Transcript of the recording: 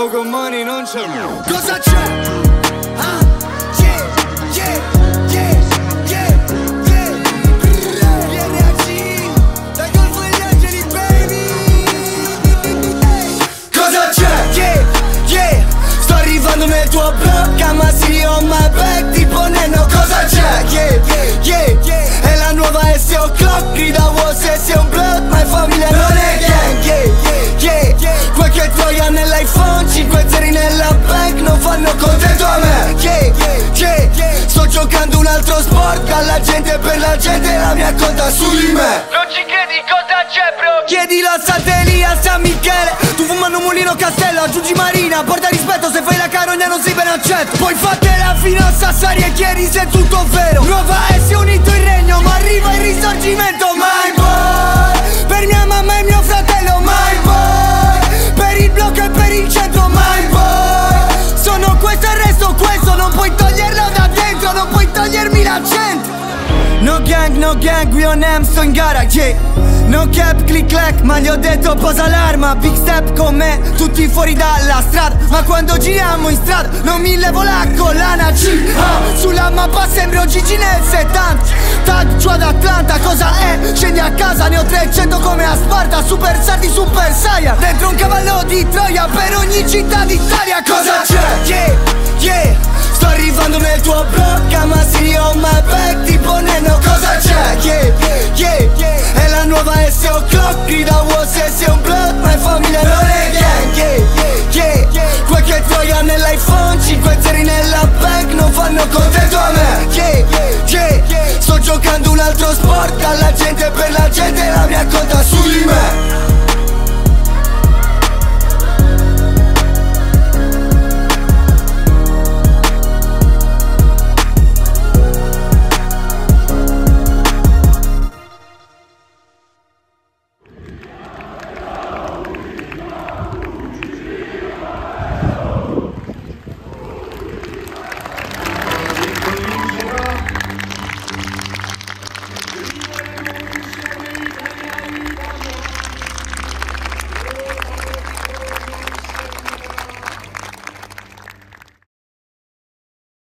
fatto con mani non c'è nulla. Cosa c'è? Ah, yeah, yeah, yeah, yeah, yeah. Vieni a G, dai golfo degli angeli, baby. Cosa c'è? Yeah, yeah. Sto arrivando nel tuo blocco, ma sì, on my back, tipo Nenno. Cosa c'è? Yeah, yeah, yeah, yeah. È la nuova SO Clock, grida wow se sei un block, ma in famiglia non è gang, yeah. Qualche troia nell'iPhone, 5 zeri nella bank, non fanno contento a me, yeah, yeah, yeah. Sto giocando un altro sport, alla gente, per la gente, la mia conta su di me. Non ci chiedi cosa c'è, bro, chiedilo a Sant'Elia, San Michele. Tu fumano Mulino Castello, aggiungi Marina. Porta rispetto, se fai la carogna non sei ben accetto. Poi fatela fino a Sassari e chiedi se è tutto vero. Nuova e si è unito il regno, ma arriva il risorgimento. My boy, per mia mamma e mio fratello. My boy, il blocco è per il centro, my boy. Sono questo e resto questo, non puoi toglierlo da dentro, non puoi togliermi l'accento. No gang, no gang, we on M, sto in gara, yeah. No cap, click clack, ma gli ho detto posa l'arma. Big step con me, tutti fuori dalla strada, ma quando giriamo in strada non mi levo la collana. C.A. sulla mappa sembro Gigi nel 70. Tag giù ad Atlanta, cosa è? Scendi a casa, ne ho 300 come a Sparta. Super sardi, super saia, dentro un cavallo di Troia, per ogni città d'Italia. Cosa c'è? Yeah, yeah. Sto arrivando nel tuo blocco, ma sì, on my back, tipo Nenno. Cosa c'è? Yeah, yeah, yeah. È la nuova SO Clock, grida wow se sei un block, ma in famiglia non è gang, yeah, yeah, yeah. Qualche troia nell'iPhone, 5 zeri nella bank, non fanno contento a me, yeah, yeah, yeah. Sto giocando un altro sport, alla gente, per la gente, la mia conta su di me.